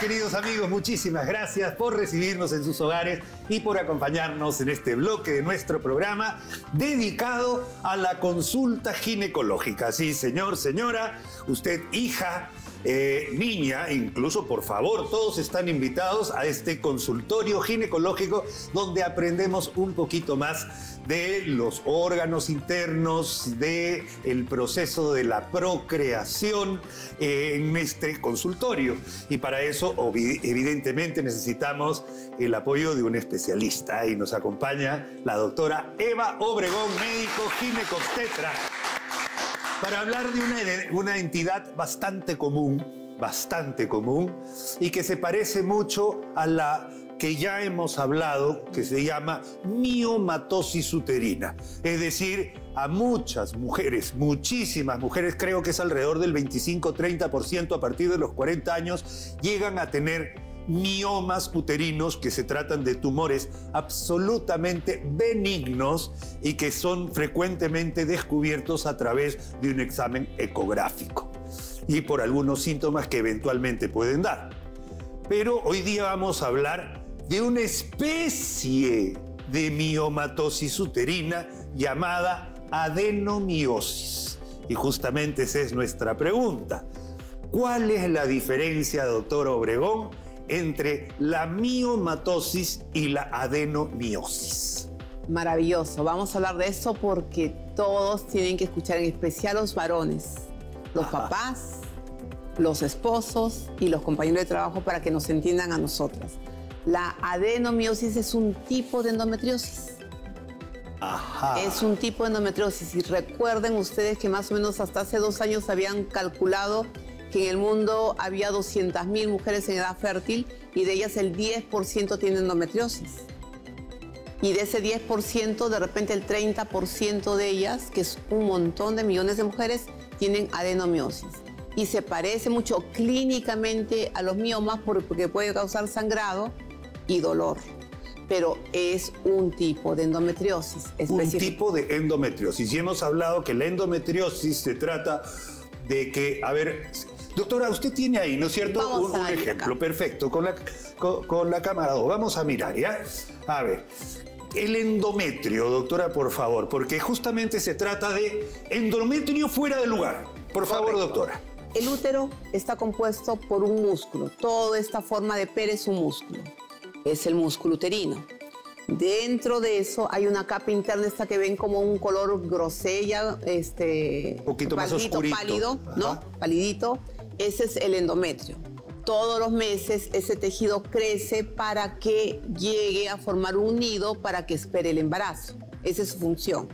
queridos amigos, muchísimas gracias por recibirnos en sus hogares y por acompañarnos en este bloque de nuestro programa dedicado a la consulta ginecológica. Sí, señor, señora, usted, hija, niña, incluso, por favor, todos están invitados a este consultorio ginecológico donde aprendemos un poquito más de los órganos internos, del proceso de la procreación en este consultorio. Y para eso, evidentemente, necesitamos el apoyo de un especialista. Y nos acompaña la doctora Eva Obregón, médico ginecoobstetra, para hablar de una entidad bastante común, y que se parece mucho a la que ya hemos hablado, que se llama miomatosis uterina. Es decir, a muchas mujeres, muchísimas mujeres, creo que es alrededor del 25-30% a partir de los 40 años, llegan a tener miomas uterinos, que se tratan de tumores absolutamente benignos y que son frecuentemente descubiertos a través de un examen ecográfico y por algunos síntomas que eventualmente pueden dar. Pero hoy día vamos a hablar de una especie de miomatosis uterina llamada adenomiosis. Y justamente esa es nuestra pregunta. ¿Cuál es la diferencia, doctora Obregón, entre la miomatosis y la adenomiosis? Maravilloso, vamos a hablar de eso porque todos tienen que escuchar, en especial los varones, los papás, los esposos y los compañeros de trabajo, para que nos entiendan a nosotras. La adenomiosis es un tipo de endometriosis. Ajá. Es un tipo de endometriosis, y recuerden ustedes que más o menos hasta hace 2 años habían calculado que en el mundo había 200.000 mujeres en edad fértil, y de ellas el 10% tiene endometriosis. Y de ese 10%, de repente el 30% de ellas, que es un montón de millones de mujeres, tienen adenomiosis. Y se parece mucho clínicamente a los miomas porque puede causar sangrado y dolor. Pero es un tipo de endometriosis específico. Un tipo de endometriosis. Y hemos hablado que la endometriosis se trata de que, a ver, doctora, usted tiene ahí, ¿no es cierto?, un ejemplo perfecto con la cámara 2. Vamos a mirar, ¿ya? A ver, el endometrio, doctora, por favor, porque justamente se trata de endometrio fuera de lugar. Por favor, doctora. El útero está compuesto por un músculo. Toda esta forma de pene es un músculo. Es el músculo uterino. Dentro de eso hay una capa interna, esta que ven como un color grosella, un poquito más oscurito, pálido, ¿no? Palidito. Ese es el endometrio. Todos los meses ese tejido crece para que llegue a formar un nido para que espere el embarazo. Esa es su función.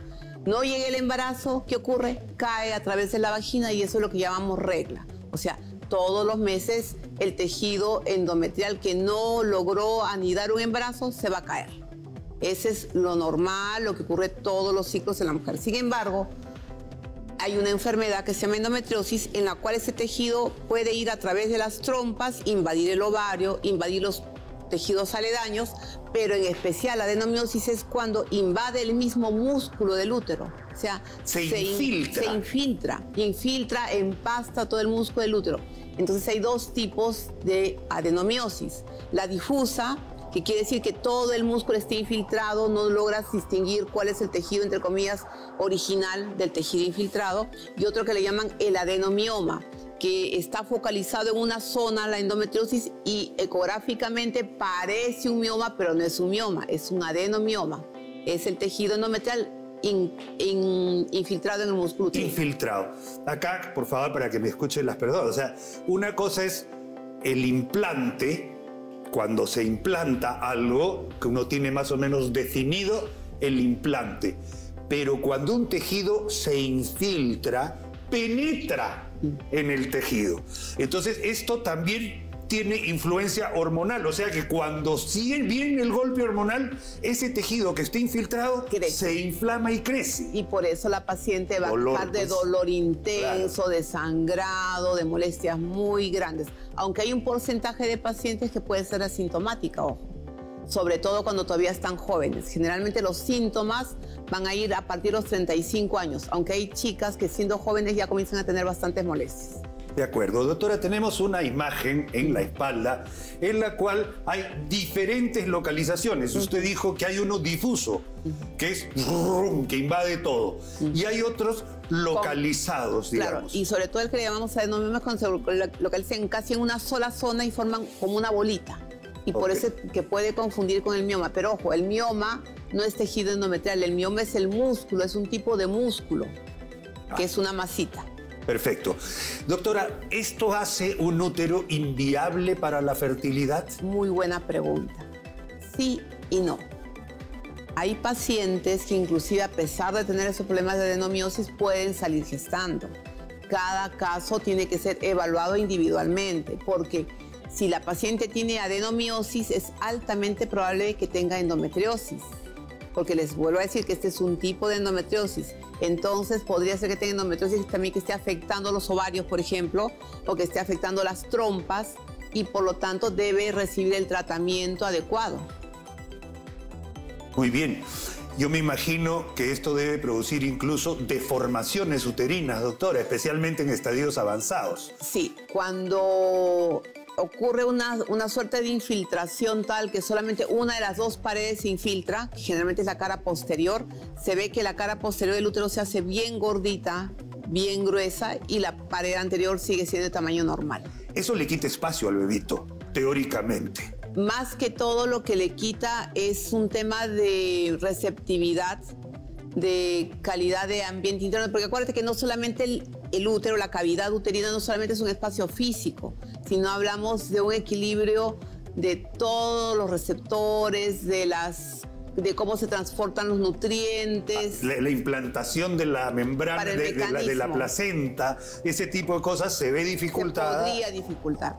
No llega el embarazo, ¿qué ocurre? Cae a través de la vagina, y eso es lo que llamamos regla. O sea, todos los meses el tejido endometrial que no logró anidar un embarazo se va a caer. Ese es lo normal, lo que ocurre todos los ciclos en la mujer. Sin embargo, hay una enfermedad que se llama endometriosis, en la cual ese tejido puede ir a través de las trompas, invadir el ovario, invadir los tejidos aledaños, pero en especial la adenomiosis es cuando invade el mismo músculo del útero. O sea, se infiltra, empasta todo el músculo del útero. Entonces hay 2 tipos de adenomiosis. La difusa, que quiere decir que todo el músculo esté infiltrado, no logras distinguir cuál es el tejido, entre comillas, original del tejido infiltrado, y otro que le llaman el adenomioma, que está focalizado en una zona, la endometriosis, y ecográficamente parece un mioma, pero no es un mioma, es un adenomioma. Es el tejido endometrial infiltrado en el músculo uterino. Infiltrado. Acá, por favor, para que me escuchen las personas, o sea, una cosa es el implante, cuando se implanta algo que uno tiene más o menos definido el implante, pero cuando un tejido se infiltra, penetra en el tejido. Entonces esto también tiene influencia hormonal, o sea que cuando sigue bien el golpe hormonal, ese tejido que está infiltrado crece, se inflama y crece. Y por eso la paciente va a estar de dolor intenso, de sangrado, de molestias muy grandes. Aunque hay un porcentaje de pacientes que puede ser asintomática, ojo. Sobre todo cuando todavía están jóvenes. Generalmente los síntomas van a ir a partir de los 35 años, aunque hay chicas que siendo jóvenes ya comienzan a tener bastantes molestias. De acuerdo, doctora, tenemos una imagen en la espalda en la cual hay diferentes localizaciones. Usted dijo que hay uno difuso, que es que invade todo, y hay otros localizados, digamos. Claro, y sobre todo el que le llamamos adenomiomas, cuando se localizan casi en una sola zona y forman como una bolita. Y por eso que puede confundir con el mioma. Pero ojo, el mioma no es tejido endometrial, el mioma es el músculo, es un tipo de músculo, que es una masita. Perfecto. Doctora, ¿esto hace un útero inviable para la fertilidad? Muy buena pregunta. Sí y no. Hay pacientes que inclusive a pesar de tener esos problemas de adenomiosis pueden salir gestando. Cada caso tiene que ser evaluado individualmente porque si la paciente tiene adenomiosis es altamente probable que tenga endometriosis. Porque les vuelvo a decir que este es un tipo de endometriosis. Entonces podría ser que tenga endometriosis también que esté afectando los ovarios, por ejemplo, o que esté afectando las trompas y por lo tanto debe recibir el tratamiento adecuado. Muy bien. Yo me imagino que esto debe producir incluso deformaciones uterinas, doctora, especialmente en estadios avanzados. Sí, cuando ocurre una suerte de infiltración tal que solamente una de las dos paredes se infiltra, generalmente es la cara posterior, se ve que la cara posterior del útero se hace bien gordita, bien gruesa y la pared anterior sigue siendo de tamaño normal. Eso le quita espacio al bebito, teóricamente. Más que todo lo que le quita es un tema de receptividad, de calidad de ambiente interno, porque acuérdate que no solamente el útero, la cavidad uterina no solamente es un espacio físico, sino hablamos de un equilibrio de todos los receptores, de cómo se transportan los nutrientes. La implantación de la membrana, de la placenta, ese tipo de cosas se ve dificultada. Se podría dificultar.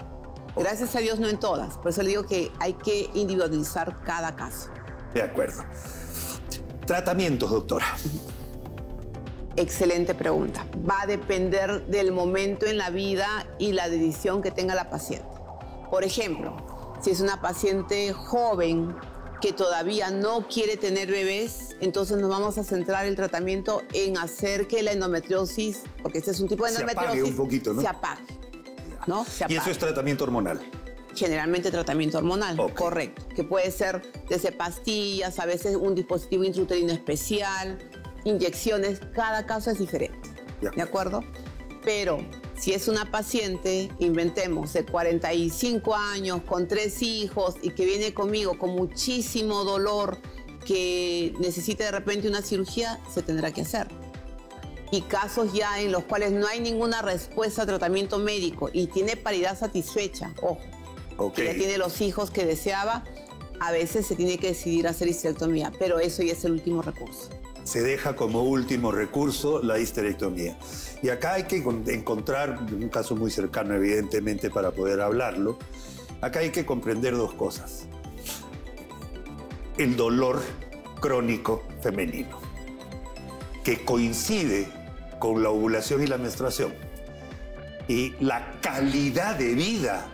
Gracias a Dios no en todas, por eso le digo que hay que individualizar cada caso. De acuerdo. Tratamientos, doctora. Excelente pregunta. Va a depender del momento en la vida y la decisión que tenga la paciente. Por ejemplo, si es una paciente joven que todavía no quiere tener bebés, entonces nos vamos a centrar el tratamiento en hacer que la endometriosis, porque este es un tipo de endometriosis, se apague un poquito, ¿no? Se apague, ¿no? Se apague. Y eso es tratamiento hormonal. Generalmente tratamiento hormonal, correcto, que puede ser desde pastillas, a veces un dispositivo intrauterino especial, inyecciones, cada caso es diferente, ¿de acuerdo? Pero si es una paciente, inventemos, de 45 años, con 3 hijos y que viene conmigo con muchísimo dolor, que necesita de repente una cirugía, se tendrá que hacer. Y casos ya en los cuales no hay ninguna respuesta a tratamiento médico y tiene paridad satisfecha, ojo, que ya tiene los hijos que deseaba, a veces se tiene que decidir hacer histerectomía, pero eso ya es el último recurso. Se deja como último recurso la histerectomía. Y acá hay que encontrar, un caso muy cercano evidentemente para poder hablarlo, acá hay que comprender dos cosas. El dolor crónico femenino, que coincide con la ovulación y la menstruación. Y la calidad de vida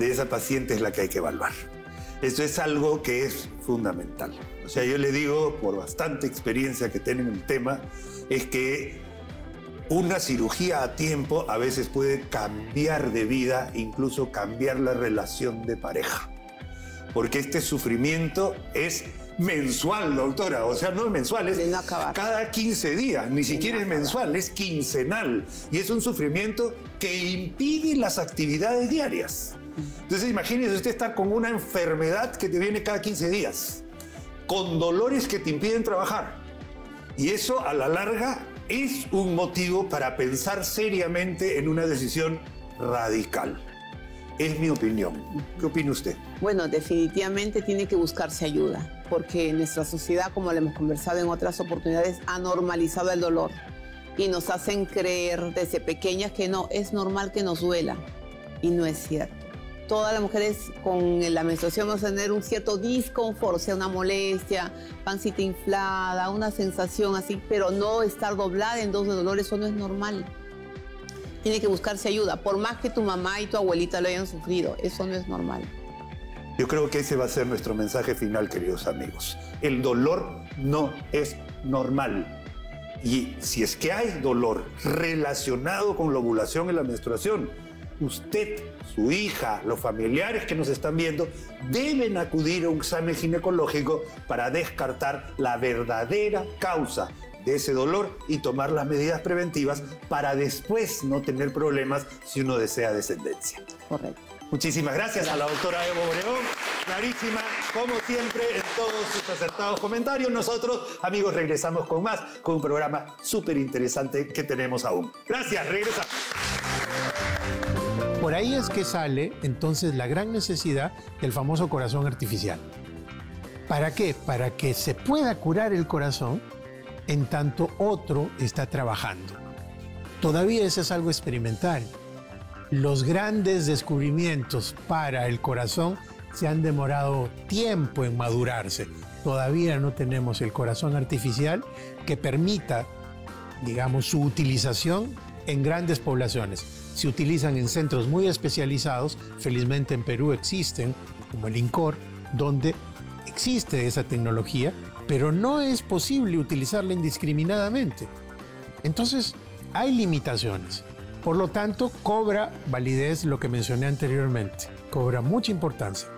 de esa paciente es la que hay que evaluar. Eso es algo que es fundamental. O sea, yo le digo, por bastante experiencia que tienen en el tema, es que una cirugía a tiempo a veces puede cambiar de vida, incluso cambiar la relación de pareja. Porque este sufrimiento es mensual, doctora. O sea, no es mensual, es cada 15 días. Ni siquiera es mensual, es quincenal. Y es un sufrimiento que impide las actividades diarias. Entonces, imagínese usted estar con una enfermedad que te viene cada 15 días, con dolores que te impiden trabajar. Y eso, a la larga, es un motivo para pensar seriamente en una decisión radical. Es mi opinión. ¿Qué opina usted? Bueno, definitivamente tiene que buscarse ayuda, porque nuestra sociedad, como lo hemos conversado en otras oportunidades, ha normalizado el dolor y nos hacen creer desde pequeñas que no, es normal que nos duela. Y no es cierto. Todas las mujeres con la menstruación van a tener un cierto disconfort, o sea, una molestia, pancita inflada, una sensación así, pero no estar doblada en dos de dolores, eso no es normal. Tiene que buscarse ayuda, por más que tu mamá y tu abuelita lo hayan sufrido, eso no es normal. Yo creo que ese va a ser nuestro mensaje final, queridos amigos. El dolor no es normal. Y si es que hay dolor relacionado con la ovulación y la menstruación, usted, su hija, los familiares que nos están viendo, deben acudir a un examen ginecológico para descartar la verdadera causa de ese dolor y tomar las medidas preventivas para después no tener problemas si uno desea descendencia. Correcto. Muchísimas gracias a la doctora Eva Obregón, clarísima, como siempre, en todos sus acertados comentarios. Nosotros, amigos, regresamos con más, con un programa súper interesante que tenemos aún. Gracias, regresamos. Por ahí es que sale, entonces, la gran necesidad del famoso corazón artificial. ¿Para qué? Para que se pueda curar el corazón en tanto otro está trabajando. Todavía eso es algo experimental. Los grandes descubrimientos para el corazón se han demorado tiempo en madurarse. Todavía no tenemos el corazón artificial que permita, digamos, su utilización en grandes poblaciones. Se utilizan en centros muy especializados, felizmente en Perú existen, como el INCOR, donde existe esa tecnología, pero no es posible utilizarla indiscriminadamente. Entonces, hay limitaciones. Por lo tanto, cobra validez lo que mencioné anteriormente. Cobra mucha importancia.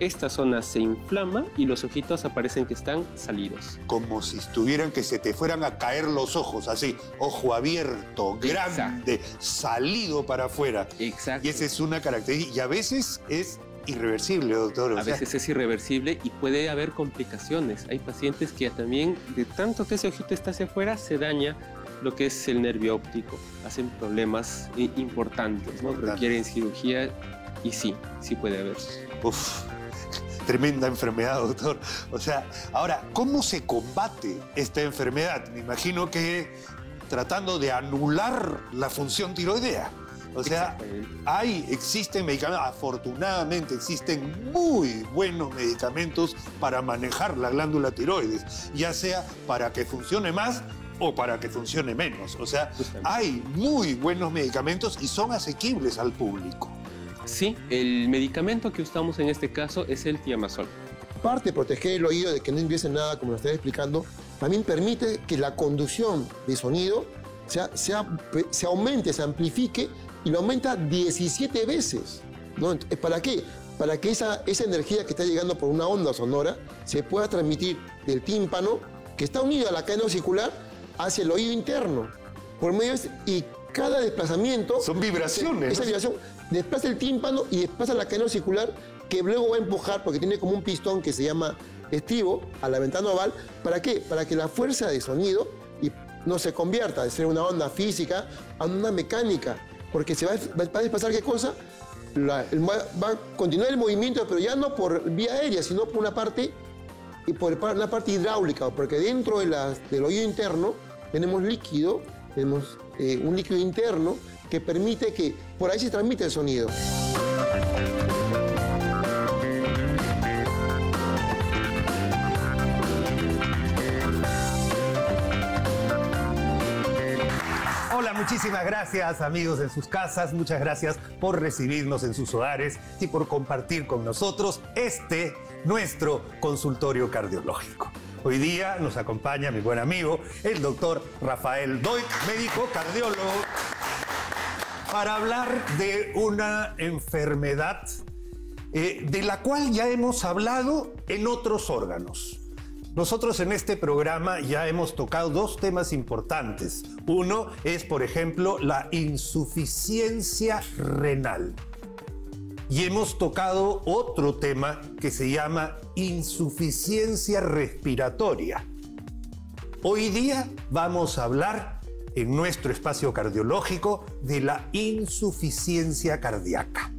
Esta zona se inflama y los ojitos aparecen que están salidos. Como si estuvieran que se te fueran a caer los ojos, así. Ojo abierto, grande, exacto, salido para afuera. Exacto. Y esa es una característica. Y a veces es irreversible, doctor. A veces es irreversible y puede haber complicaciones. Hay pacientes que también, de tanto que ese ojito está hacia afuera, se daña lo que es el nervio óptico. Hacen problemas importantes, ¿no? Requieren cirugía y sí, sí puede haber. Uf, tremenda enfermedad, doctor. O sea, ahora, ¿cómo se combate esta enfermedad? Me imagino que tratando de anular la función tiroidea. O sea, existen medicamentos, afortunadamente existen muy buenos medicamentos para manejar la glándula tiroides, ya sea para que funcione más o para que funcione menos. O sea, hay muy buenos medicamentos y son asequibles al público. Sí, el medicamento que usamos en este caso es el tiamazol. Aparte de proteger el oído de que no ingrese nada, como lo estoy explicando, también permite que la conducción de sonido se aumente, se amplifique, y lo aumenta 17 veces. ¿No? ¿Para qué? Para que esa energía que está llegando por una onda sonora se pueda transmitir del tímpano, que está unido a la cadena osicular, hacia el oído interno. Por medio y cada desplazamiento... Son vibraciones. Esa vibración desplaza el tímpano y desplaza la cadena osicular, que luego va a empujar, porque tiene como un pistón que se llama estribo, a la ventana oval. ¿Para qué? Para que la fuerza de sonido no se convierta de ser una onda física a una mecánica. Porque se va a desplazar, ¿qué cosa? Va a continuar el movimiento, pero ya no por vía aérea, sino por una parte... y por la parte hidráulica, porque dentro del oído interno tenemos líquido, tenemos un líquido interno que permite que por ahí se transmita el sonido. Muchísimas gracias, amigos en sus casas. Muchas gracias por recibirnos en sus hogares y por compartir con nosotros nuestro consultorio cardiológico. Hoy día nos acompaña mi buen amigo, el doctor Rafael Doig, médico cardiólogo, para hablar de una enfermedad de la cual ya hemos hablado en otros órganos. Nosotros en este programa ya hemos tocado dos temas importantes. Uno es, por ejemplo, la insuficiencia renal. Y hemos tocado otro tema que se llama insuficiencia respiratoria. Hoy día vamos a hablar en nuestro espacio cardiológico de la insuficiencia cardíaca.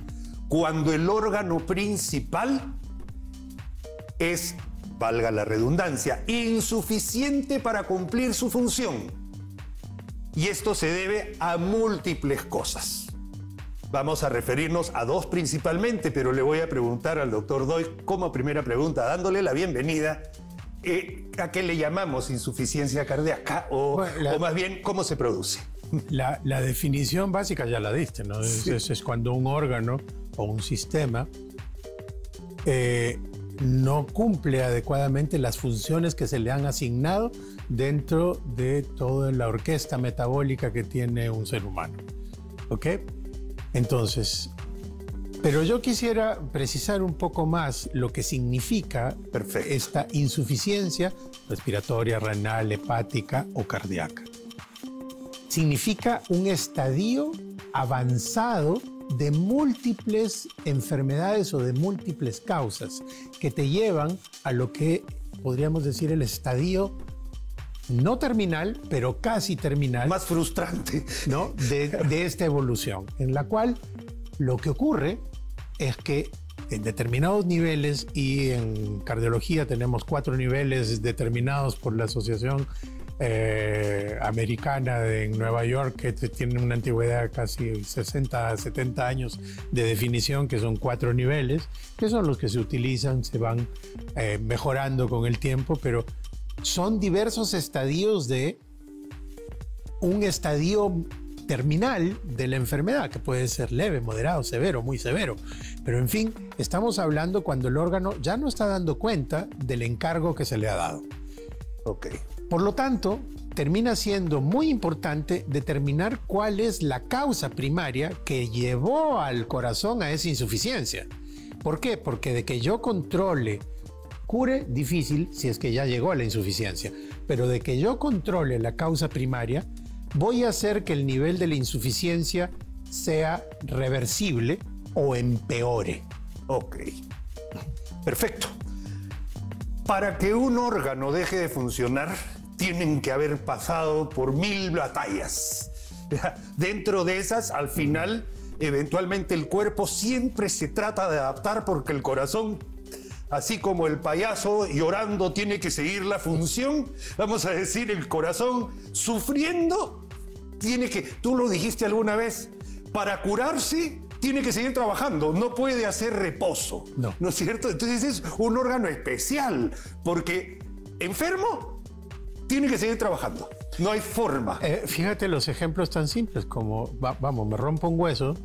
Cuando el órgano principal es, valga la redundancia, insuficiente para cumplir su función. Y esto se debe a múltiples cosas. Vamos a referirnos a dos principalmente, pero le voy a preguntar al doctor Doig como primera pregunta, dándole la bienvenida. ¿A qué le llamamos insuficiencia cardíaca? O más bien, ¿cómo se produce? La definición básica ya la diste, ¿no? Sí. Es cuando un órgano o un sistema no cumple adecuadamente las funciones que se le han asignado dentro de toda la orquesta metabólica que tiene un ser humano. ¿Ok? Entonces, pero yo quisiera precisar un poco más lo que significa esta insuficiencia respiratoria, renal, hepática o cardíaca. Significa un estadio avanzado de múltiples enfermedades o de múltiples causas que te llevan a lo que podríamos decir el estadio no terminal, pero casi terminal. Más frustrante, ¿no? De esta evolución, en la cual lo que ocurre es que en determinados niveles, y en cardiología tenemos 4 niveles determinados por la Asociación Americana de Nueva York, que tiene una antigüedad de casi 60, 70 años de definición, que son 4 niveles, que son los que se utilizan, se van mejorando con el tiempo, pero son diversos estadios de un estadio terminal de la enfermedad, que puede ser leve, moderado, severo, muy severo. Pero en fin, estamos hablando cuando el órgano ya no está dando cuenta del encargo que se le ha dado. Ok. Por lo tanto, termina siendo muy importante determinar cuál es la causa primaria que llevó al corazón a esa insuficiencia. ¿Por qué? Porque de que yo controle, cure, difícil, si es que ya llegó a la insuficiencia, pero de que yo controle la causa primaria, voy a hacer que el nivel de la insuficiencia sea reversible o empeore. Ok, perfecto. Para que un órgano deje de funcionar, tienen que haber pasado por 1000 batallas. Dentro de esas, al final, eventualmente el cuerpo siempre se trata de adaptar, porque el corazón, así como el payaso llorando tiene que seguir la función, vamos a decir, el corazón sufriendo tiene que, tú lo dijiste alguna vez, para curarse tiene que seguir trabajando, no puede hacer reposo, ¿no es cierto? Entonces es un órgano especial, porque enfermo tiene que seguir trabajando, no hay forma. Fíjate los ejemplos tan simples como, vamos, me rompo un hueso,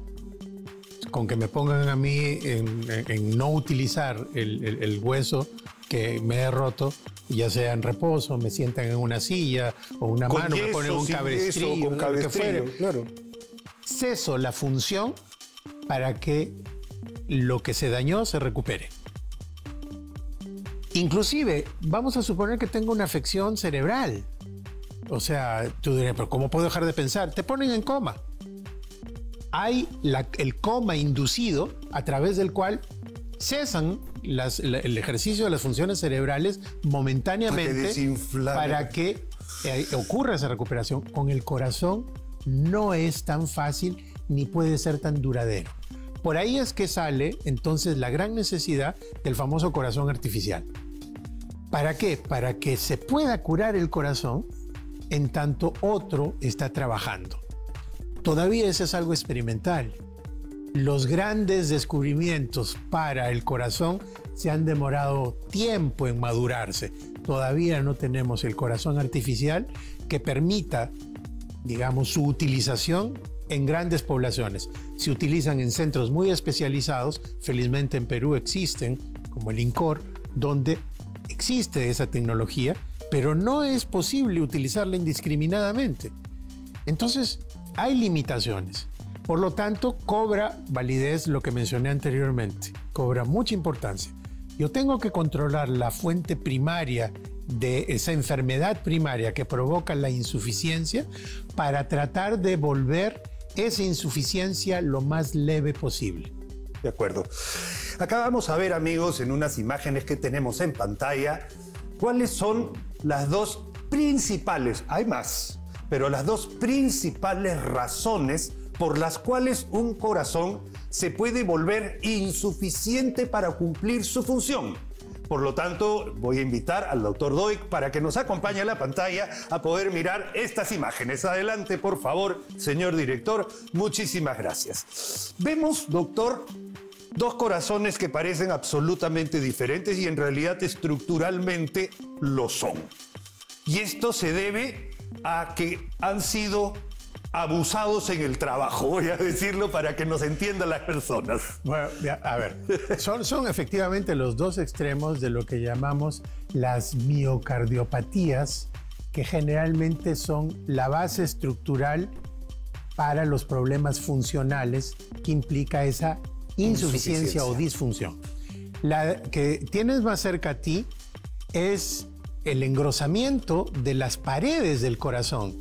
con que me pongan a mí en no utilizar el hueso que me he roto, ya sea en reposo, me sientan en una silla o una mano, me ponen un cabestrillo, lo que fuere. Claro. Ceso la función para que lo que se dañó se recupere. Inclusive, vamos a suponer que tengo una afección cerebral. O sea, tú dirás, pero ¿cómo puedo dejar de pensar? Te ponen en coma. Hay el coma inducido a través del cual cesan el ejercicio de las funciones cerebrales momentáneamente para que ocurra esa recuperación. Con el corazón no es tan fácil ni puede ser tan duradero. Por ahí es que sale entonces la gran necesidad del famoso corazón artificial. ¿Para qué? Para que se pueda curar el corazón en tanto otro está trabajando. Todavía eso es algo experimental. Los grandes descubrimientos para el corazón se han demorado tiempo en madurarse. Todavía no tenemos el corazón artificial que permita, digamos, su utilización en grandes poblaciones. Se utilizan en centros muy especializados. Felizmente en Perú existen, como el INCOR, donde existe esa tecnología, pero no es posible utilizarla indiscriminadamente. Entonces, hay limitaciones. Por lo tanto, cobra validez lo que mencioné anteriormente. Cobra mucha importancia. Yo tengo que controlar la fuente primaria de esa enfermedad primaria que provoca la insuficiencia para tratar de volver esa insuficiencia lo más leve posible. De acuerdo. Acá vamos a ver, amigos, en unas imágenes que tenemos en pantalla, cuáles son las dos principales, hay más, pero las dos principales razones por las cuales un corazón se puede volver insuficiente para cumplir su función. Por lo tanto, voy a invitar al doctor Doig para que nos acompañe a la pantalla a poder mirar estas imágenes. Adelante, por favor, señor director. Muchísimas gracias. Vemos, doctor, dos corazones que parecen absolutamente diferentes y en realidad estructuralmente lo son. Y esto se debe a que han sido abusados en el trabajo, voy a decirlo para que nos entiendan las personas. Bueno, a ver, son efectivamente los dos extremos de lo que llamamos las miocardiopatías, que generalmente son la base estructural para los problemas funcionales que implica esa insuficiencia o disfunción. La que tienes más cerca a ti es el engrosamiento de las paredes del corazón.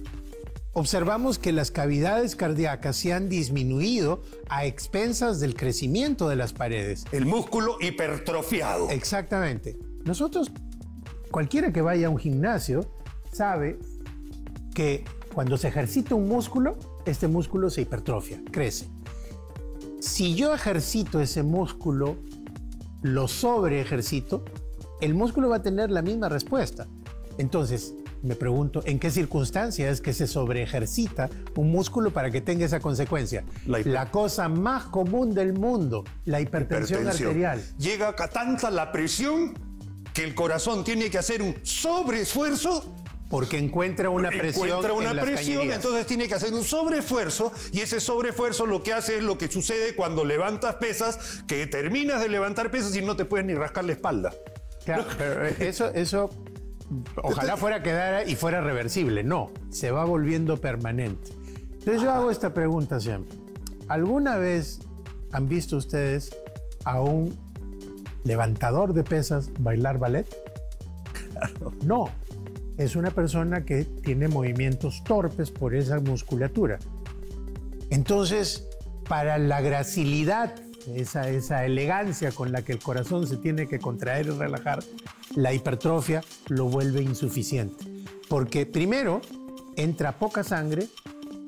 Observamos que las cavidades cardíacas se han disminuido a expensas del crecimiento de las paredes. El músculo hipertrofiado. Exactamente. Nosotros, cualquiera que vaya a un gimnasio, sabe que cuando se ejercita un músculo, este músculo se hipertrofia, crece. Si yo ejercito ese músculo, lo sobreejercito, el músculo va a tener la misma respuesta. Entonces, me pregunto, ¿en qué circunstancias es que se sobreejercita un músculo para que tenga esa consecuencia? La cosa más común del mundo, la hipertensión arterial. Llega a tanta la presión que el corazón tiene que hacer un sobreesfuerzo. Porque encuentra una presión. Encuentra una presión, entonces tiene que hacer un sobreesfuerzo, y ese sobreesfuerzo lo que hace es lo que sucede cuando levantas pesas, que terminas de levantar pesas y no te puedes ni rascar la espalda. Claro, ¿no? Pero eso ojalá fuera quedara y fuera reversible. No, se va volviendo permanente. Entonces yo hago esta pregunta siempre. ¿Alguna vez han visto ustedes a un levantador de pesas bailar ballet? Claro. No. Es una persona que tiene movimientos torpes por esa musculatura. Entonces, para la gracilidad, esa elegancia con la que el corazón se tiene que contraer y relajar, la hipertrofia lo vuelve insuficiente. Porque primero, entra poca sangre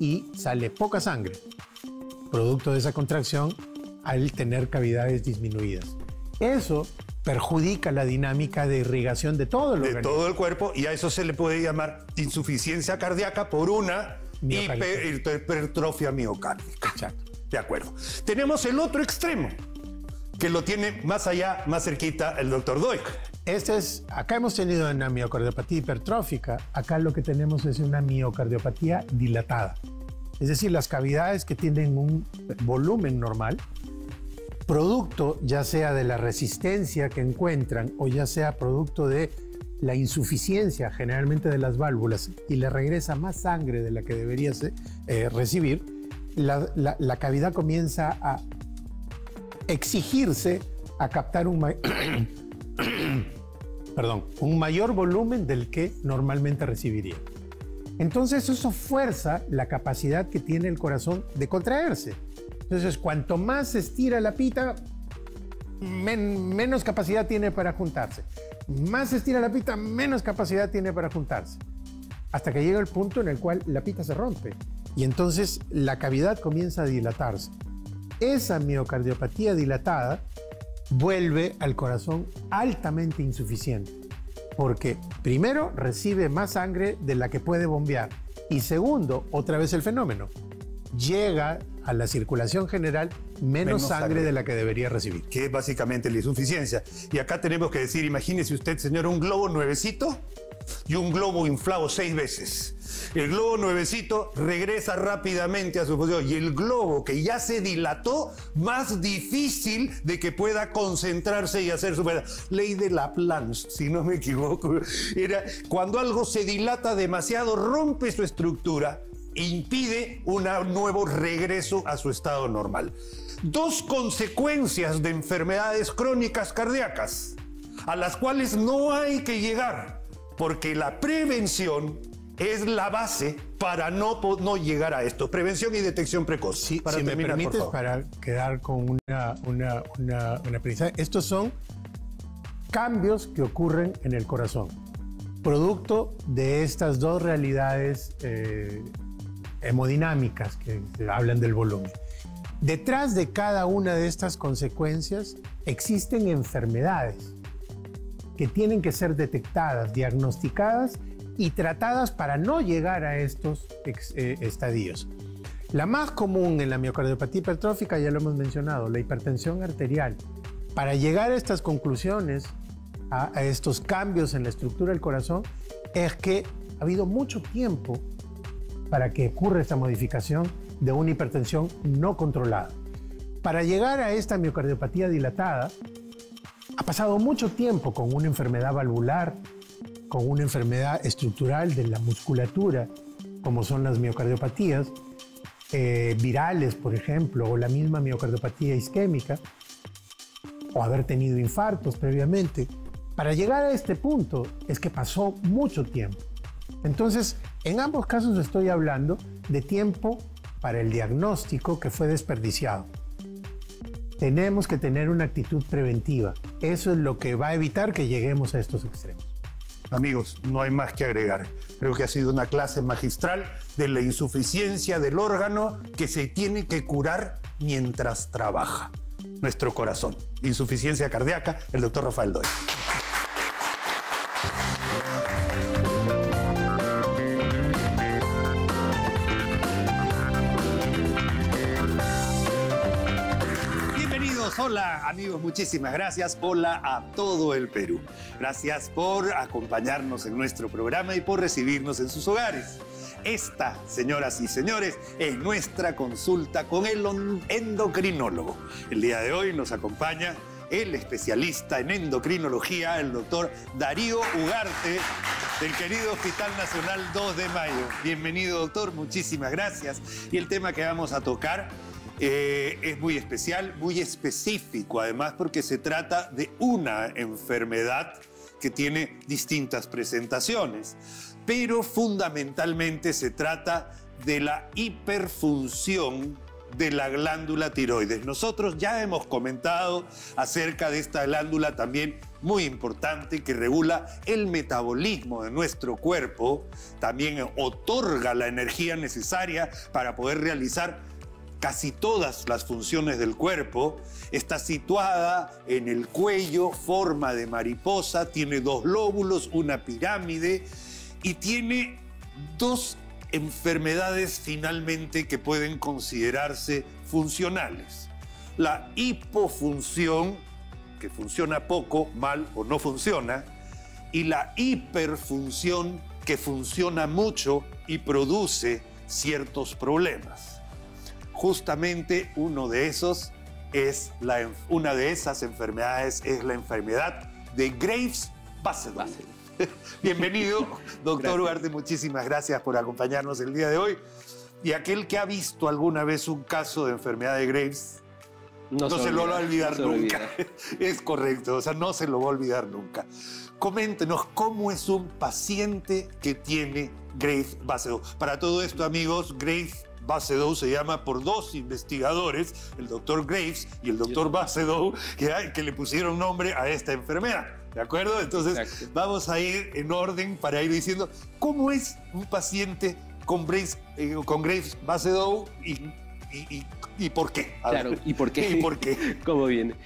y sale poca sangre, producto de esa contracción al tener cavidades disminuidas. Eso perjudica la dinámica de irrigación de todo el organismo. De todo el cuerpo, y a eso se le puede llamar insuficiencia cardíaca por una hipertrofia miocárdica. Exacto. De acuerdo. Tenemos el otro extremo, que lo tiene más allá, más cerquita, el doctor Doig. Acá hemos tenido una miocardiopatía hipertrófica, acá lo que tenemos es una miocardiopatía dilatada. Es decir, las cavidades que tienen un volumen normal, producto ya sea de la resistencia que encuentran o ya sea producto de la insuficiencia generalmente de las válvulas y le regresa más sangre de la que debería recibir, la cavidad comienza a exigirse a captar un mayor volumen del que normalmente recibiría. Entonces eso fuerza la capacidad que tiene el corazón de contraerse. Entonces, cuanto más se estira la pita, menos capacidad tiene para juntarse. Más se estira la pita, menos capacidad tiene para juntarse. Hasta que llega el punto en el cual la pita se rompe y entonces la cavidad comienza a dilatarse. Esa miocardiopatía dilatada vuelve al corazón altamente insuficiente porque, primero, recibe más sangre de la que puede bombear y, segundo, otra vez el fenómeno. Llega a la circulación general menos sangre de la que debería recibir. Que es básicamente la insuficiencia. Y acá tenemos que decir, imagínese usted, señor, un globo nuevecito y un globo inflado 6 veces. El globo nuevecito regresa rápidamente a su posición y el globo que ya se dilató, más difícil de que pueda concentrarse y hacer su verdad. Ley de Laplanche, si no me equivoco. Era cuando algo se dilata demasiado, rompe su estructura, impide un nuevo regreso a su estado normal. Dos consecuencias de enfermedades crónicas cardíacas, a las cuales no hay que llegar, porque la prevención es la base para no llegar a esto. Prevención y detección precoz. Sí, para si terminar, me permites, para quedar con una aprendizaje, estos son cambios que ocurren en el corazón, producto de estas dos realidades hemodinámicas que hablan del volumen. Detrás de cada una de estas consecuencias existen enfermedades que tienen que ser detectadas, diagnosticadas y tratadas para no llegar a estos estadios. La más común en la miocardiopatía hipertrófica, ya lo hemos mencionado, la hipertensión arterial. Para llegar a estas conclusiones, a estos cambios en la estructura del corazón, es que ha habido mucho tiempo para que ocurra esta modificación de una hipertensión no controlada. Para llegar a esta miocardiopatía dilatada, ha pasado mucho tiempo con una enfermedad valvular, con una enfermedad estructural de la musculatura, como son las miocardiopatías virales, por ejemplo, o la misma miocardiopatía isquémica, o haber tenido infartos previamente. Para llegar a este punto es que pasó mucho tiempo. Entonces, en ambos casos estoy hablando de tiempo para el diagnóstico que fue desperdiciado. Tenemos que tener una actitud preventiva. Eso es lo que va a evitar que lleguemos a estos extremos. Amigos, no hay más que agregar. Creo que ha sido una clase magistral de la insuficiencia del órgano que se tiene que curar mientras trabaja. Nuestro corazón. Insuficiencia cardíaca, el doctor Rafael Doig. Hola amigos, muchísimas gracias. Hola a todo el Perú. Gracias por acompañarnos en nuestro programa y por recibirnos en sus hogares. Esta, señoras y señores, es nuestra consulta con el endocrinólogo. El día de hoy nos acompaña el especialista en endocrinología, el doctor Darío Ugarte, del querido Hospital Nacional 2 de Mayo. Bienvenido, doctor, muchísimas gracias. Y el tema que vamos a tocar es muy especial, muy específico, además, porque se trata de una enfermedad que tiene distintas presentaciones, pero fundamentalmente se trata de la hiperfunción de la glándula tiroides. Nosotros ya hemos comentado acerca de esta glándula también muy importante que regula el metabolismo de nuestro cuerpo, también otorga la energía necesaria para poder realizar casi todas las funciones del cuerpo. Está situada en el cuello, forma de mariposa, tiene dos lóbulos, una pirámide y tiene dos enfermedades finalmente que pueden considerarse funcionales. La hipofunción, que funciona poco, mal o no funciona, y la hiperfunción, que funciona mucho y produce ciertos problemas. Justamente una de esas enfermedades es la enfermedad de Graves-Basedow. Bienvenido, doctor Ugarte, muchísimas gracias por acompañarnos el día de hoy. Y aquel que ha visto alguna vez un caso de enfermedad de Graves, no se lo va a olvidar nunca. Es correcto, o sea, no se lo va a olvidar nunca. Coméntenos cómo es un paciente que tiene Graves-Basedow. Para todo esto, amigos, Graves-Basedow se llama por dos investigadores, el doctor Graves y el doctor Basedow, que le pusieron nombre a esta enfermedad, ¿de acuerdo? Entonces, exacto, vamos a ir en orden para ir diciendo cómo es un paciente con Graves-Basedow y por qué. Claro, ¿y por qué? ¿Y por qué? ¿Cómo viene?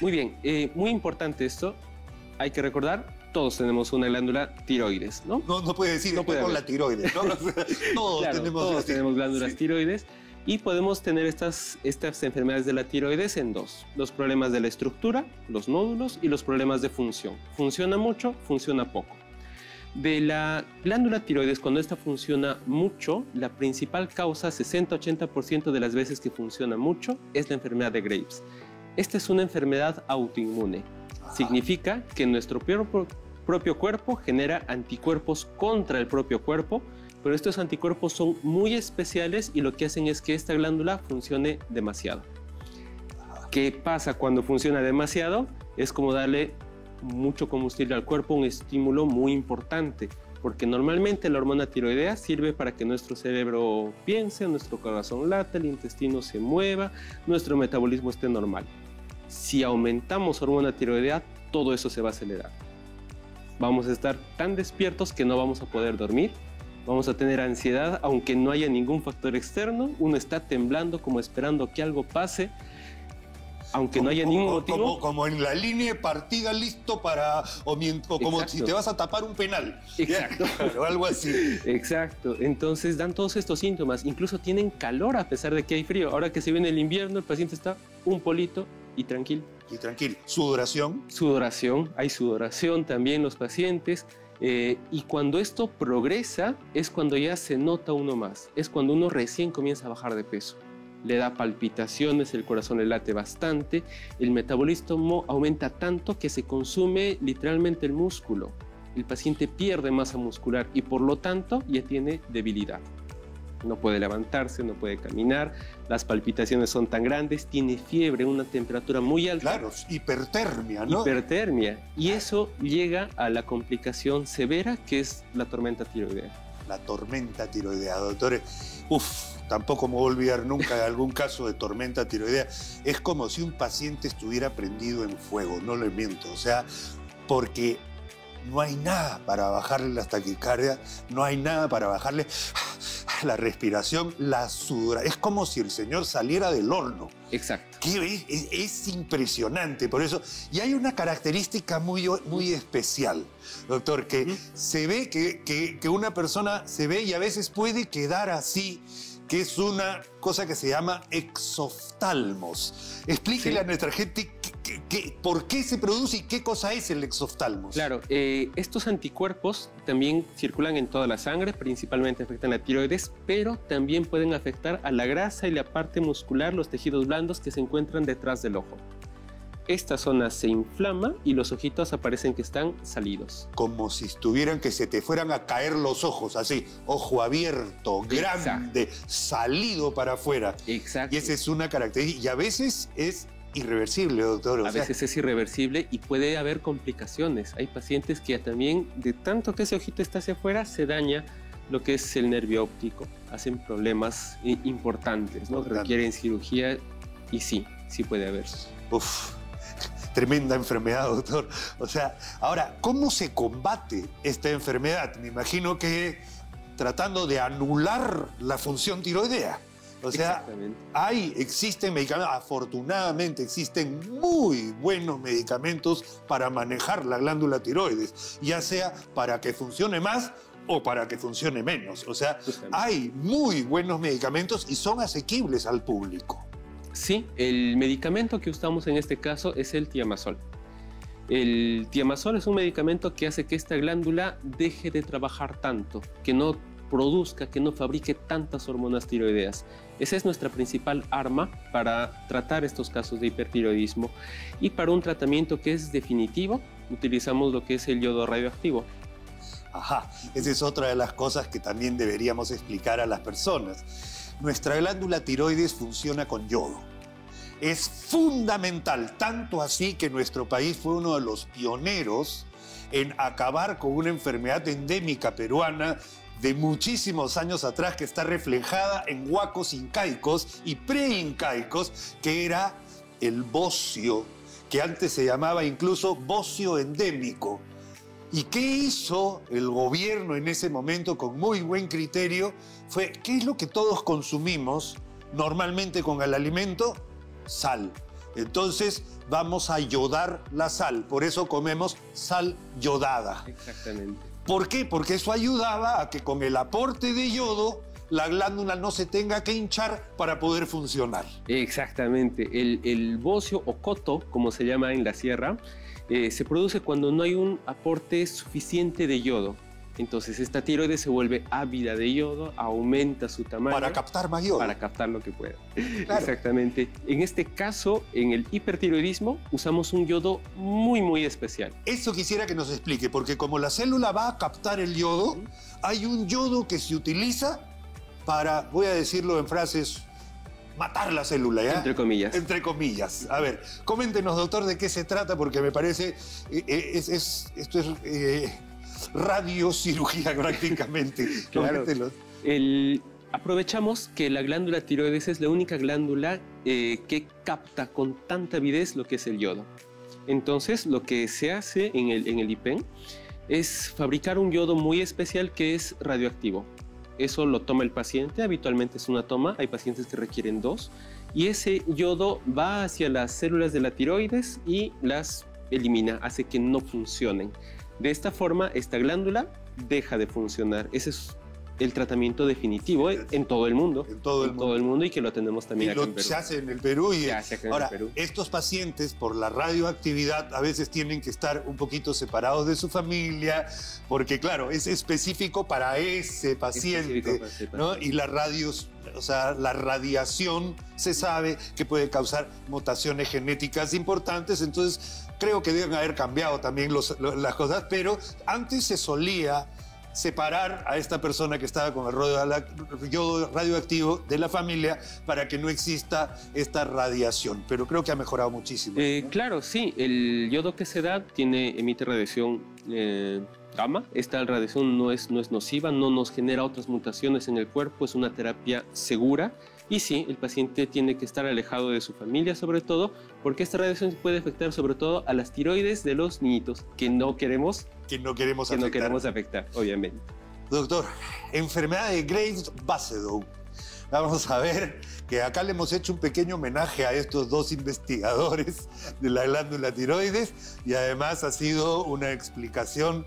Muy bien, muy importante esto, hay que recordar. Todos tenemos una glándula tiroides, ¿no? No puede decir no puede con la tiroides, ¿no? Todos, claro, todos tenemos glándulas tiroides y podemos tener estas enfermedades de la tiroides en dos. Los problemas de la estructura, los nódulos, y los problemas de función. Funciona mucho, funciona poco. De la glándula tiroides, cuando esta funciona mucho, la principal causa, 60-80% de las veces que funciona mucho, es la enfermedad de Graves. Esta es una enfermedad autoinmune. Ajá. Significa que nuestro propio cuerpo genera anticuerpos contra el propio cuerpo, pero estos anticuerpos son muy especiales y lo que hacen es que esta glándula funcione demasiado. ¿Qué pasa cuando funciona demasiado? Es como darle mucho combustible al cuerpo, un estímulo muy importante, porque normalmente la hormona tiroidea sirve para que nuestro cerebro piense, nuestro corazón lata, el intestino se mueva, nuestro metabolismo esté normal. Si aumentamos hormona tiroidea, todo eso se va a acelerar. Vamos a estar tan despiertos que no vamos a poder dormir, vamos a tener ansiedad aunque no haya ningún factor externo, uno está temblando como esperando que algo pase, aunque no haya ningún motivo. Como en la línea de partida listo para, o como si te vas a tapar un penal. Exacto. O algo así. Exacto. Entonces dan todos estos síntomas, incluso tienen calor a pesar de que hay frío. Ahora que se viene el invierno, el paciente está un polito y tranquilo. Y tranquilo. ¿Sudoración? Sudoración, hay sudoración también los pacientes. Y cuando esto progresa es cuando ya se nota uno más, es cuando uno recién comienza a bajar de peso. Le da palpitaciones, el corazón le late bastante, el metabolismo aumenta tanto que se consume literalmente el músculo. El paciente pierde masa muscular y por lo tanto ya tiene debilidad. No puede levantarse, no puede caminar, las palpitaciones son tan grandes, tiene fiebre, una temperatura muy alta. Claro, hipertermia, ¿no? Hipertermia. Y eso llega a la complicación severa que es la tormenta tiroidea. La tormenta tiroidea, doctores. Uf, tampoco me voy a olvidar nunca de algún caso de tormenta tiroidea. Es como si un paciente estuviera prendido en fuego, no les miento. O sea, porque no hay nada para bajarle las taquicardias, no hay nada para bajarle la respiración, la sudoración. Es como si el señor saliera del horno. Exacto. Es impresionante, por eso. Y hay una característica muy, muy especial, doctor, que se ve que una persona se ve y a veces puede quedar así, que es una cosa que se llama exoftalmos. Explíquele a nuestra gente por qué se produce y qué cosa es el exoftalmos. Claro, estos anticuerpos también circulan en toda la sangre, principalmente afectan la tiroides, pero también pueden afectar a la grasa y la parte muscular, los tejidos blandos que se encuentran detrás del ojo. Esta zona se inflama y los ojitos aparecen que están salidos. Como si estuvieran que se te fueran a caer los ojos, así, ojo abierto, grande, salido para afuera. Exacto. Y esa es una característica. Y a veces es irreversible, doctor. A veces es irreversible y puede haber complicaciones. Hay pacientes que también, de tanto que ese ojito está hacia afuera, se daña lo que es el nervio óptico. Hacen problemas importantes, ¿no? Requieren cirugía y sí, sí puede haber. Uf. Tremenda enfermedad, doctor. O sea, ahora, ¿cómo se combate esta enfermedad? Me imagino que tratando de anular la función tiroidea. O sea, existen medicamentos, afortunadamente existen muy buenos medicamentos para manejar la glándula tiroides, ya sea para que funcione más o para que funcione menos. O sea, hay muy buenos medicamentos y son asequibles al público. Sí, el medicamento que usamos en este caso es el tiamazol. El tiamazol es un medicamento que hace que esta glándula deje de trabajar tanto, que no produzca, que no fabrique tantas hormonas tiroideas. Esa es nuestra principal arma para tratar estos casos de hipertiroidismo. Y para un tratamiento que es definitivo, utilizamos lo que es el yodo radioactivo. Ajá, esa es otra de las cosas que también deberíamos explicar a las personas. Nuestra glándula tiroides funciona con yodo. Es fundamental, tanto así que nuestro país fue uno de los pioneros en acabar con una enfermedad endémica peruana de muchísimos años atrás que está reflejada en huacos incaicos y preincaicos, que era el bocio, que antes se llamaba incluso bocio endémico. ¿Y qué hizo el gobierno en ese momento con muy buen criterio? Fue, ¿qué es lo que todos consumimos normalmente con el alimento? Sal. Entonces vamos a yodar la sal, por eso comemos sal yodada. Exactamente. ¿Por qué? Porque eso ayudaba a que con el aporte de yodo la glándula no se tenga que hinchar para poder funcionar. Exactamente. El bocio o coto, como se llama en la sierra, se produce cuando no hay un aporte suficiente de yodo. Entonces esta tiroides se vuelve ávida de yodo, aumenta su tamaño. Para captar más yodo. Para captar lo que pueda. Claro. Exactamente. En este caso, en el hipertiroidismo, usamos un yodo muy, muy especial. Eso quisiera que nos explique, porque como la célula va a captar el yodo, hay un yodo que se utiliza para, voy a decirlo en frases, matar la célula, ¿ya? Entre comillas. Entre comillas. A ver, coméntenos, doctor, de qué se trata, porque me parece, esto es radiocirugía prácticamente. Claro. Aprovechamos que la glándula tiroides es la única glándula que capta con tanta avidez lo que es el yodo. Entonces, lo que se hace en el IPEN es fabricar un yodo muy especial que es radioactivo. Eso lo toma el paciente, habitualmente es una toma, hay pacientes que requieren dos, y ese yodo va hacia las células de la tiroides y las elimina, hace que no funcionen. De esta forma, esta glándula deja de funcionar. Ese es el tratamiento definitivo en todo el mundo. En todo el mundo. Todo el mundo, y que lo atendemos también aquí en Perú. Se hace en el Perú. Y ahora, estos pacientes por la radioactividad a veces tienen que estar un poquito separados de su familia, porque claro, es específico para ese paciente, ¿no? Y la la radiación se sabe que puede causar mutaciones genéticas importantes, entonces creo que deben haber cambiado también las cosas, pero antes se solía separar a esta persona que estaba con el yodo radioactivo de la familia para que no exista esta radiación, pero creo que ha mejorado muchísimo, ¿no? Claro, sí, el yodo que se da emite radiación gamma. Esta radiación no es nociva, no nos genera otras mutaciones en el cuerpo, es una terapia segura. Y sí, el paciente tiene que estar alejado de su familia, sobre todo, porque esta radiación puede afectar sobre todo a las tiroides de los niñitos, que no queremos afectar, obviamente. Doctor, enfermedad de Graves-Basedow. Vamos a ver que acá le hemos hecho un pequeño homenaje a estos dos investigadores de la glándula tiroides, y además ha sido una explicación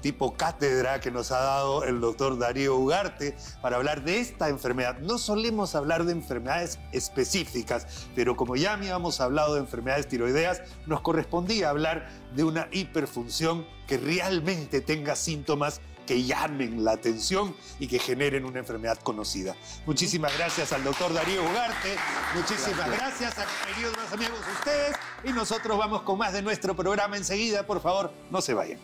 tipo cátedra que nos ha dado el doctor Darío Ugarte para hablar de esta enfermedad. No solemos hablar de enfermedades específicas, pero como ya habíamos hablado de enfermedades tiroideas, nos correspondía hablar de una hiperfunción que realmente tenga síntomas que llamen la atención y que generen una enfermedad conocida. Muchísimas gracias al doctor Darío Ugarte, muchísimas gracias a queridos amigos ustedes, y nosotros vamos con más de nuestro programa enseguida. Por favor, no se vayan.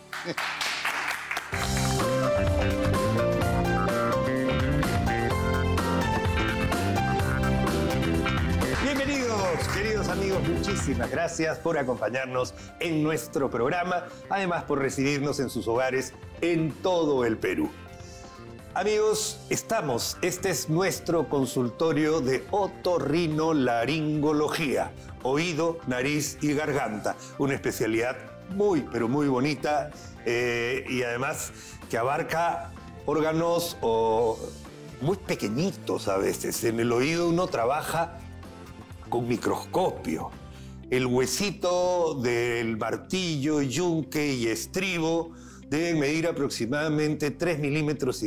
Queridos amigos, muchísimas gracias por acompañarnos en nuestro programa, además por recibirnos en sus hogares en todo el Perú. Amigos, este es nuestro consultorio de otorrinolaringología, oído, nariz y garganta, una especialidad muy, pero muy bonita, y además que abarca órganos muy pequeñitos a veces. En el oído uno trabaja con microscopio. El huesito del martillo, yunque y estribo deben medir aproximadamente 3,5 milímetros,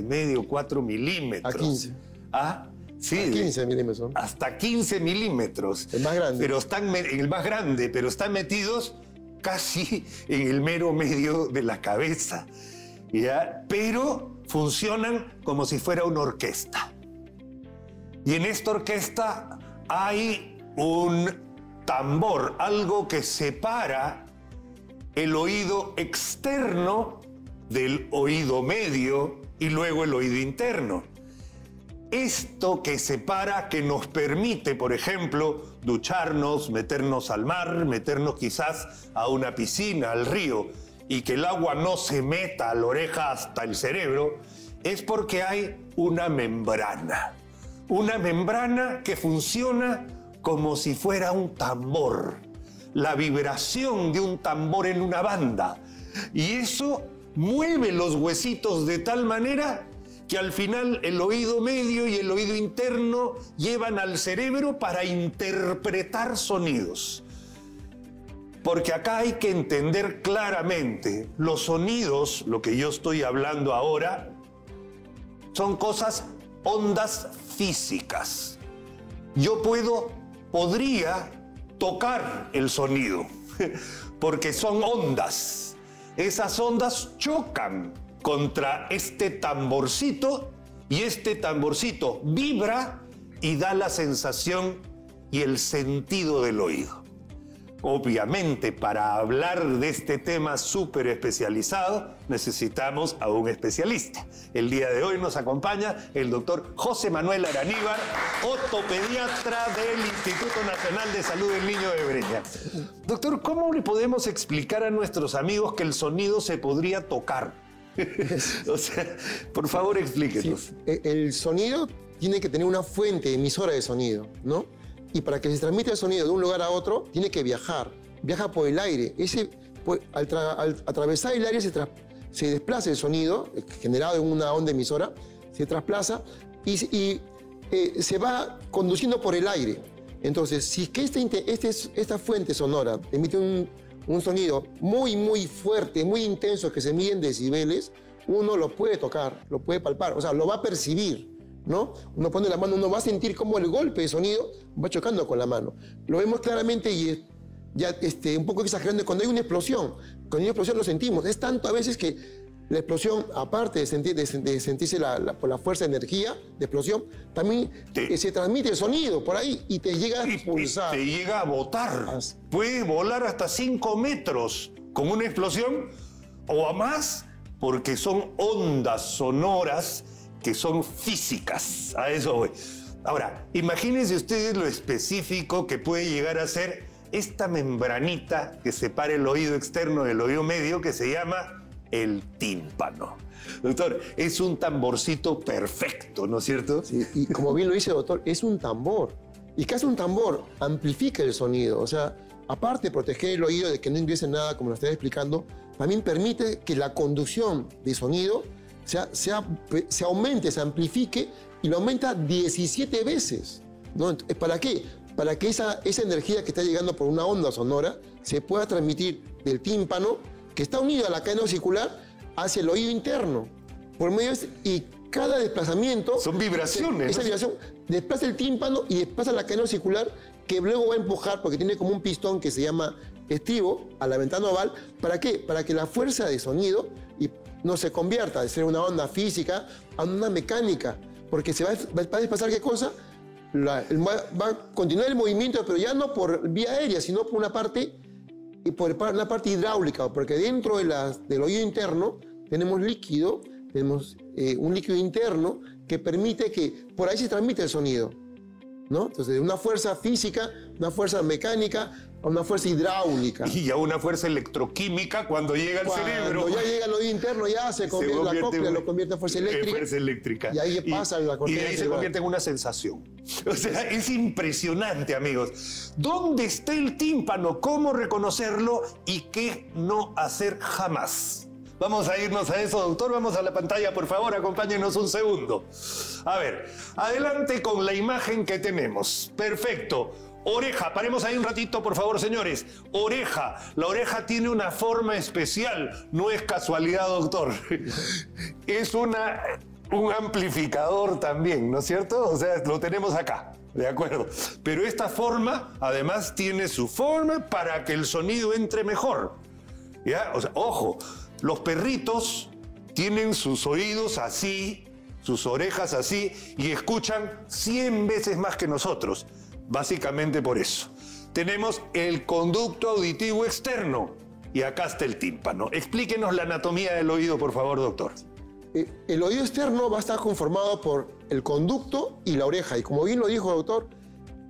4 milímetros. A 15. ¿Ah? Sí, hasta 15 milímetros. Hasta 15 milímetros. El más grande. Pero están en el más grande, pero están metidos casi en el mero medio de la cabeza, ¿ya? Pero funcionan como si fuera una orquesta. Y en esta orquesta hay un tambor, algo que separa el oído externo del oído medio y luego el oído interno. Esto que separa, que nos permite, por ejemplo, ducharnos, meternos al mar, meternos quizás a una piscina, al río, y que el agua no se meta a la oreja hasta el cerebro, es porque hay una membrana. Una membrana que funciona como si fuera un tambor, la vibración de un tambor en una banda. Y eso mueve los huesitos de tal manera que al final el oído medio y el oído interno llevan al cerebro para interpretar sonidos. Porque acá hay que entender claramente, los sonidos, lo que yo estoy hablando ahora, son cosas, ondas físicas. Yo podría tocar el sonido, porque son ondas. Esas ondas chocan contra este tamborcito, y este tamborcito vibra y da la sensación y el sentido del oído. Obviamente, para hablar de este tema súper especializado, necesitamos a un especialista. El día de hoy nos acompaña el doctor José Manuel Araníbar, otopediatra del Instituto Nacional de Salud del Niño de Breña. Doctor, ¿cómo le podemos explicar a nuestros amigos que el sonido se podría tocar? Por favor, explíquenos. Sí, el sonido tiene que tener una fuente emisora de sonido, ¿no? Y para que se transmita el sonido de un lugar a otro, tiene que viajar. Viaja por el aire. Al atravesar el aire se desplaza el sonido, generado en una onda emisora, se trasplaza y se va conduciendo por el aire. Entonces, si es que esta fuente sonora emite un sonido muy, muy fuerte, muy intenso, que se mide en decibeles, uno lo puede tocar, lo puede palpar, o sea, lo va a percibir, ¿no? Uno pone la mano, uno va a sentir como el golpe de sonido va chocando con la mano. Lo vemos claramente y ya un poco exagerando, cuando hay una explosión lo sentimos. Es tanto a veces que la explosión, aparte de sentirse por la fuerza de energía de explosión, también se transmite el sonido por ahí y te llega a expulsar. Te llega a botar. Así. Puedes volar hasta 5 metros con una explosión o a más, porque son ondas sonoras que son físicas. A eso voy. Ahora, imagínense ustedes lo específico que puede llegar a ser esta membranita que separa el oído externo del oído medio, que se llama el tímpano. Doctor, es un tamborcito perfecto, ¿no es cierto? Sí, y como bien lo dice, doctor, es un tambor. Y casi un tambor amplifica el sonido. O sea, aparte de proteger el oído de que no ingrese nada, como lo estoy explicando, también permite que la conducción de sonido se aumente, se amplifique, y lo aumenta 17 veces. ¿No? ¿Para qué? Para que esa energía que está llegando por una onda sonora se pueda transmitir del tímpano, que está unido a la cadena osicular, hacia el oído interno. Por medio y cada desplazamiento... Son vibraciones. Esa vibración desplaza el tímpano y desplaza la cadena osicular, que luego va a empujar, porque tiene como un pistón que se llama estribo, a la ventana oval. ¿Para qué? Para que la fuerza de sonido no se convierta de ser una onda física a una mecánica. Porque se va a desplazar, ¿qué cosa? Va a continuar el movimiento, pero ya no por vía aérea, sino por una parte... y por una parte hidráulica, porque dentro del oído interno tenemos líquido, tenemos un líquido interno que permite que por ahí se transmite el sonido, ¿no? Entonces, de una fuerza física, una fuerza mecánica, a una fuerza hidráulica. Y a una fuerza electroquímica cuando llega al cerebro. Cuando ya llega al oído interno, ya se convierte en la cóclea, lo convierte en fuerza eléctrica. Fuerza eléctrica. Y ahí pasa la corriente. Y de ahí se convierte en una sensación. O sea, es impresionante, amigos. ¿Dónde está el tímpano? ¿Cómo reconocerlo? ¿Y qué no hacer jamás? Vamos a irnos a eso, doctor. Vamos a la pantalla, por favor, acompáñenos un segundo. A ver, adelante con la imagen que tenemos. Perfecto. Oreja, paremos ahí un ratito, por favor, señores. Oreja, la oreja tiene una forma especial. No es casualidad, doctor. Es un amplificador también, ¿no es cierto? O sea, lo tenemos acá, de acuerdo. Pero esta forma, además, tiene su forma para que el sonido entre mejor. ¿Ya? O sea, ojo, los perritos tienen sus oídos así, sus orejas así, y escuchan 100 veces más que nosotros. Básicamente por eso. Tenemos el conducto auditivo externo y acá está el tímpano. Explíquenos la anatomía del oído, por favor, doctor. El oído externo va a estar conformado por el conducto y la oreja. Y como bien lo dijo el doctor,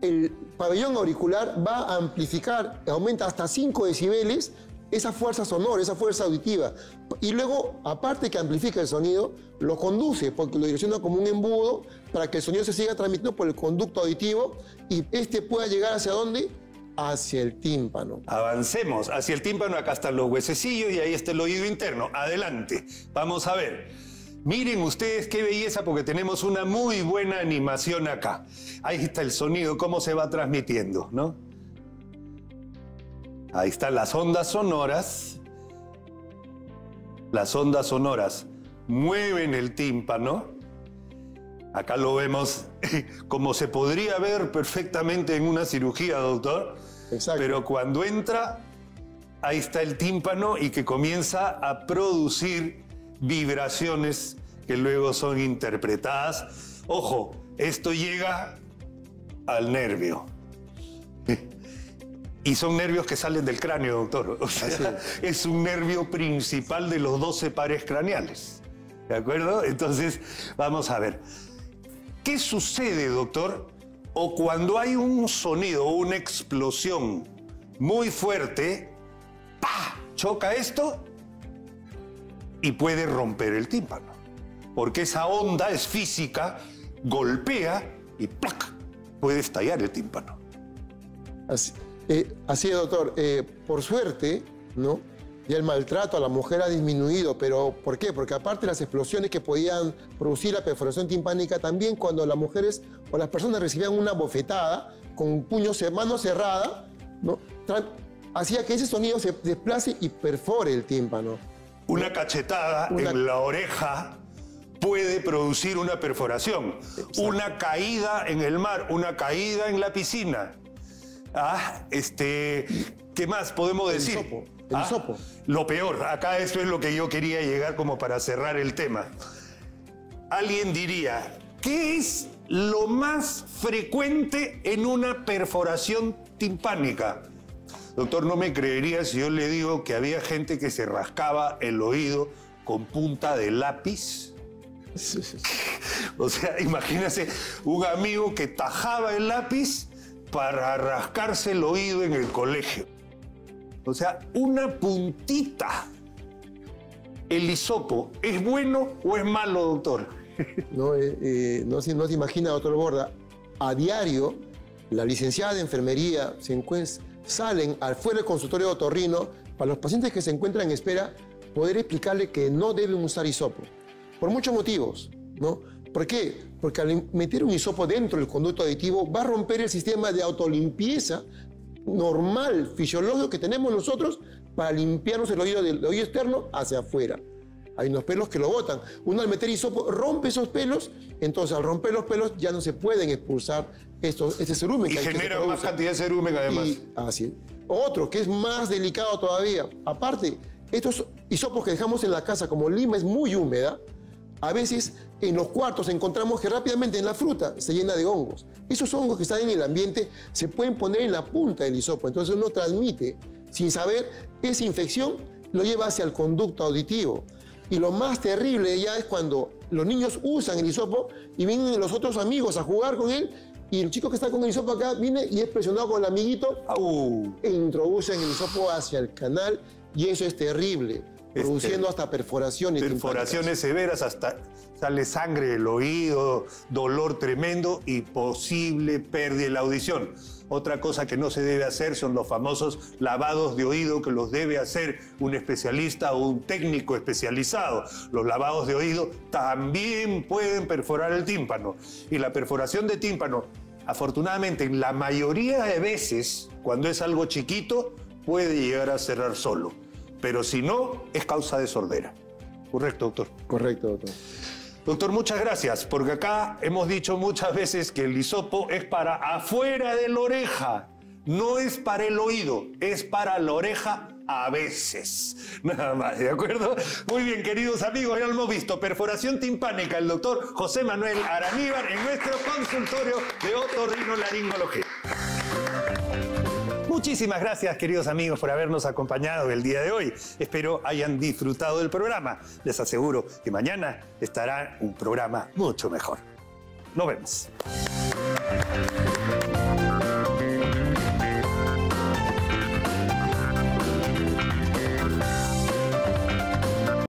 el pabellón auricular va a amplificar, aumenta hasta 5 decibeles esa fuerza sonora, esa fuerza auditiva. Y luego, aparte que amplifica el sonido, lo conduce, porque lo direcciona como un embudo para que el sonido se siga transmitiendo por el conducto auditivo y este pueda llegar ¿hacia dónde? Hacia el tímpano. Avancemos hacia el tímpano. Acá están los huesecillos y ahí está el oído interno. Adelante. Vamos a ver. Miren ustedes qué belleza, porque tenemos una muy buena animación acá. Ahí está el sonido, cómo se va transmitiendo, ¿no? Ahí están las ondas sonoras. Las ondas sonoras mueven el tímpano. Acá lo vemos como se podría ver perfectamente en una cirugía, doctor. Exacto. Pero cuando entra, ahí está el tímpano y que comienza a producir vibraciones que luego son interpretadas. Ojo, esto llega al nervio. Y son nervios que salen del cráneo, doctor. O sea, es un nervio principal de los 12 pares craneales. ¿De acuerdo? Entonces, vamos a ver. ¿Qué sucede, doctor? O cuando hay un sonido, una explosión muy fuerte, ¡pah! Choca esto y puede romper el tímpano. Porque esa onda es física, golpea y ¡plac! Puede estallar el tímpano. Así es, doctor. Por suerte, ¿no? Ya el maltrato a la mujer ha disminuido, pero ¿por qué? Porque aparte de las explosiones que podían producir la perforación timpánica, también cuando las mujeres o las personas recibían una bofetada con puños, mano cerrada, ¿no? Hacía que ese sonido se desplace y perfore el tímpano. Una cachetada en la oreja puede producir una perforación. Exacto. Una caída en el mar, una caída en la piscina. ¿Qué más podemos decir? El sopo. El sopo. Lo peor, acá esto es lo que yo quería llegar como para cerrar el tema. Alguien diría, ¿qué es lo más frecuente en una perforación timpánica? Doctor, no me creería si yo le digo que había gente que se rascaba el oído con punta de lápiz. O sea, imagínese un amigo que tajaba el lápiz para rascarse el oído en el colegio. O sea, una puntita. ¿El hisopo es bueno o es malo, doctor? No, no se imagina, doctor Borda. A diario, la licenciada de enfermería salen al fuera del consultorio de otorrino para los pacientes que se encuentran en espera poder explicarle que no deben usar hisopo. Por muchos motivos, ¿no? ¿Por qué? Porque al meter un hisopo dentro del conducto aditivo va a romper el sistema de autolimpieza normal, fisiológico que tenemos nosotros para limpiarnos el oído del oído externo hacia afuera. Hay unos pelos que lo botan. Uno al meter hisopo rompe esos pelos, entonces al romper los pelos ya no se pueden expulsar este cerumen. Y genera más cantidad de cerumen además. Así es. Otro que es más delicado todavía. Aparte, estos hisopos que dejamos en la casa, como Lima es muy húmeda, a veces en los cuartos encontramos que rápidamente en la fruta se llena de hongos. Esos hongos que están en el ambiente se pueden poner en la punta del hisopo. Entonces uno transmite, sin saber, esa infección lo lleva hacia el conducto auditivo. Y lo más terrible ya es cuando los niños usan el hisopo y vienen los otros amigos a jugar con él y el chico que está con el hisopo acá viene y es presionado con el amiguito e introducen el hisopo hacia el canal y eso es terrible, produciendo hasta perforaciones. Perforaciones severas, hasta sale sangre del oído, dolor tremendo y posible pérdida de la audición. Otra cosa que no se debe hacer son los famosos lavados de oído que los debe hacer un especialista o un técnico especializado. Los lavados de oído también pueden perforar el tímpano. Y la perforación de tímpano, afortunadamente, en la mayoría de veces, cuando es algo chiquito, puede llegar a cerrar solo. Pero si no, es causa de sordera. ¿Correcto, doctor? Correcto, doctor. Doctor, muchas gracias, porque acá hemos dicho muchas veces que el hisopo es para afuera de la oreja, no es para el oído, es para la oreja a veces. Nada más, ¿de acuerdo? Muy bien, queridos amigos, ya lo hemos visto. Perforación timpánica, el doctor José Manuel Araníbar en nuestro consultorio de otorrinolaringología. Muchísimas gracias, queridos amigos, por habernos acompañado el día de hoy. Espero hayan disfrutado del programa. Les aseguro que mañana estará un programa mucho mejor. Nos vemos.